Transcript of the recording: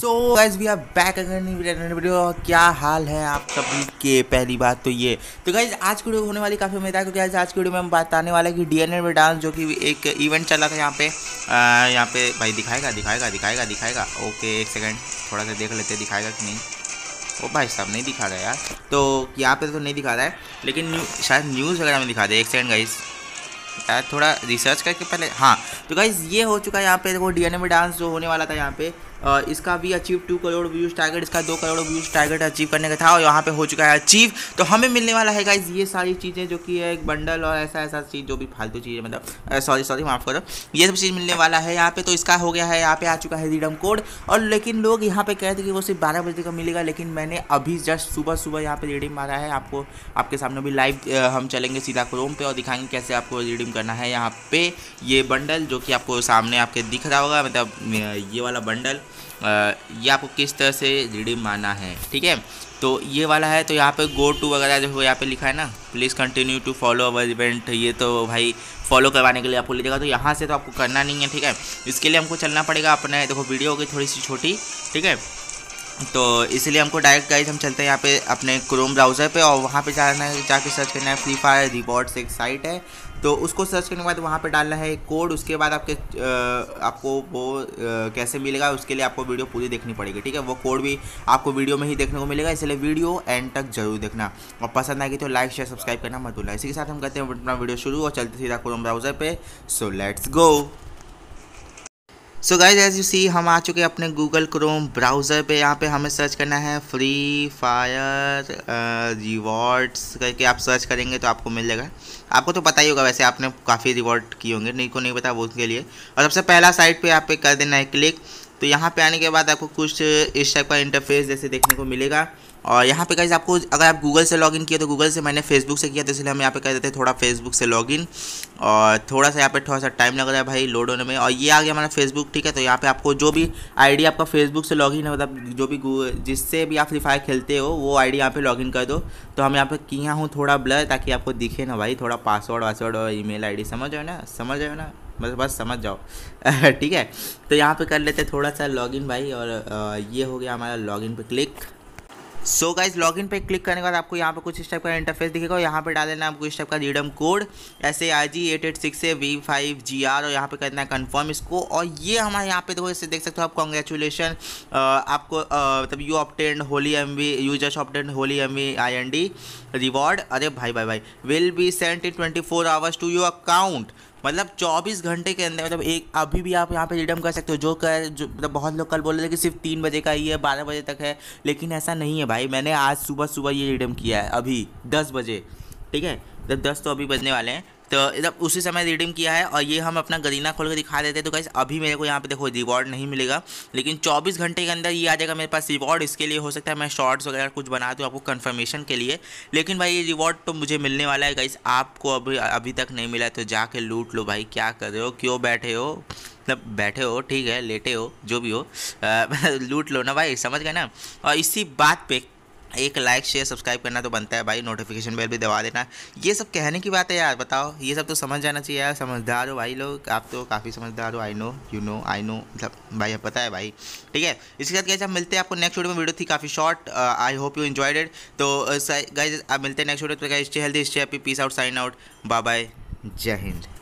So guys we are back again video. क्या हाल है आप सभी के? पहली बात तो ये तो गाइस आज की वीडियो होने वाली काफ़ी उम्मीद है, क्योंकि आज की वीडियो में हम बताने वाले हैं कि DNA डांस जो कि एक इवेंट चला था यहाँ पे भाई दिखाएगा। ओके एक सेकेंड थोड़ा सा देख लेते, दिखाएगा कि नहीं। ओ भाई साहब नहीं दिखा रहा यार, तो यहाँ पे तो नहीं दिखा रहा है, लेकिन शायद न्यूज़ वगैरह में दिखा दे। एक सेकेंड गाइस यार थोड़ा रिसर्च करके पहले। हाँ तो गाइस ये हो चुका है यहाँ पे देखो, DNA डांस जो होने वाला था यहाँ पे, इसका भी अचीव 2 करोड़ व्यूज़ टारगेट, इसका 2 करोड़ व्यूज़ टारगेट अचीव करने का था और यहाँ पे हो चुका है अचीव। तो हमें मिलने वाला है गाइस ये सारी चीज़ें जो कि है एक बंडल और ऐसा चीज़ जो भी फालतू चीज़ें, मतलब सॉरी माफ़ करो, ये सब चीज़ मिलने वाला है यहाँ पे। तो इसका हो गया है, यहाँ पे आ चुका है रिडम कोड। और लेकिन लोग यहाँ पे कहते कि वो सिर्फ 12 बजे का मिलेगा, लेकिन मैंने अभी जस्ट सुबह यहाँ पे रिडीम मारा है। आपको आपके सामने भी लाइव हम चलेंगे सीधा क्रोम पे और दिखाएंगे कैसे आपको रिडीम करना है यहाँ पे ये बंडल जो कि आपको सामने आपके दिख रहा होगा, मतलब ये वाला बंडल, ये आपको किस तरह से रिडीम माना है, ठीक है। तो ये वाला है, तो यहाँ पे गो टू वगैरह जो यहाँ पे लिखा है ना, please continue to follow our event, ये तो भाई फॉलो करवाने के लिए आपको ले जाएगा। तो यहाँ से तो आपको करना नहीं है, ठीक है। इसके लिए हमको चलना पड़ेगा अपने, देखो वीडियो होगी थोड़ी सी छोटी, ठीक है, तो इसलिए हमको डायरेक्ट गाइस हम चलते हैं यहाँ पे अपने क्रोम ब्राउज़र पे और वहाँ पे जाना है, जाके सर्च करना है फ्री फायर रिवॉर्ड्स, एक साइट है। तो उसको सर्च करने के बाद वहाँ पे डालना है एक कोड, उसके बाद आपके आपको वो कैसे मिलेगा उसके लिए आपको वीडियो पूरी देखनी पड़ेगी, ठीक है। वो कोड भी आपको वीडियो में ही देखने को मिलेगा, इसलिए वीडियो एंड तक जरूर देखना और पसंद आएगी तो लाइक शेयर सब्सक्राइब करना मत भूलना। इसी के साथ हम करते हैं अपना वीडियो शुरू और चलते सीधा क्रोम ब्राउज़र पर। So let's go. So guys as you see हम आ चुके हैं अपने गूगल क्रोम ब्राउज़र पे। यहाँ पे हमें सर्च करना है फ्री फायर रिवॉर्ड्स करके, आप सर्च करेंगे तो आपको मिल जाएगा। आपको तो पता ही होगा, वैसे आपने काफ़ी रिवॉर्ड किए होंगे, नहीं को नहीं पता वो उसके लिए। और सबसे पहला साइट पे यहाँ पे कर देना है क्लिक। तो यहाँ पे आने के बाद आपको कुछ इस टाइप का इंटरफेस जैसे देखने को मिलेगा। और यहाँ पे गाइस आपको, अगर आप गूगल से लॉगिन किए तो गूगल से, मैंने फेसबुक से किया तो इसलिए हम यहाँ पे कह देते हैं थोड़ा फेसबुक से लॉगिन। और थोड़ा सा यहाँ पे थोड़ा सा टाइम लग रहा है भाई लोड होने में। और ये आ गया हमारा फेसबुक, ठीक है। तो यहाँ पे आपको जो भी आईडी आपका फेसबुक से लॉगिन है, मतलब जो भी जिससे भी आप फ्री फायर खेलते हो वो आईडी यहाँ पे लॉगिन कर दो। तो हम यहाँ पे किया हूँ थोड़ा ब्लर ताकि आपको दिखे ना भाई, थोड़ा पासवर्ड वासवर्ड और ईमेल आईडी समझ जाओ ना बस समझ जाओ ठीक है। तो यहाँ पे कर लेते थोड़ा सा लॉगिन भाई, और ये हो गया हमारा लॉगिन पे क्लिक। सो गाइज लॉगिन पे क्लिक करने के बाद आपको यहाँ पे कुछ इस टाइप का इंटरफेस दिखेगा और यहाँ पे डाल देना आपको इस टाइप का रिडम कोड ऐसे RG886V5GR और यहाँ पे करना है कंफर्म इसको। और ये हमारे यहाँ पे देखो, इससे देख सकते हो आप, कॉन्ग्रेचुलेसन आपको मतलब you obtained holy MV, you just obtained holy MV IND reward. अरे भाई will be sent in 24 hours to your account, मतलब 24 घंटे के अंदर, मतलब एक अभी भी आप यहाँ पे रिडीम कर सकते हो। जो मतलब बहुत लोग कल बोल रहे थे कि सिर्फ 3 बजे का ही है, 12 बजे तक है, लेकिन ऐसा नहीं है भाई। मैंने आज सुबह ये रिडीम किया है अभी 10 बजे, ठीक है, मतलब 10 तो अभी बजने वाले हैं, तो मतलब उसी समय रिडीम किया है। और ये हम अपना गरीना खोल के दिखा देते हैं। तो गाइस अभी मेरे को यहाँ पे देखो रिवॉर्ड नहीं मिलेगा, लेकिन 24 घंटे के अंदर ये आ जाएगा मेरे पास रिवॉर्ड। इसके लिए हो सकता है मैं शॉर्ट्स वगैरह कुछ बना दूँ आपको कंफर्मेशन के लिए, लेकिन भाई ये रिवॉर्ड तो मुझे मिलने वाला है। गाइस आपको अभी तक नहीं मिला तो जाके लूट लो भाई, क्या कर रहे हो, क्यों बैठे हो, मतलब बैठे हो, ठीक है, लेटे हो, जो भी हो, लूट लो ना भाई, समझ गए ना। और इसी बात पे एक लाइक शेयर सब्सक्राइब करना तो बनता है भाई, नोटिफिकेशन बेल भी दबा देना। ये सब कहने की बात है यार, बताओ, ये सब तो समझ जाना चाहिए यार, समझदार हो भाई लोग, आप तो काफ़ी समझदार हो। आई नो मतलब भाई आप पता है भाई, ठीक है। इसके साथ गाइस आप मिलते हैं आपको नेक्स्ट वीडियो में। वीडियो थी काफ़ी short, I hope you enjoyed it. तो गाइस आप मिलते हैं नेक्स्ट वीडियो पर। Stay healthy stay happy, peace out, sign out, bye bye, जय हिंद।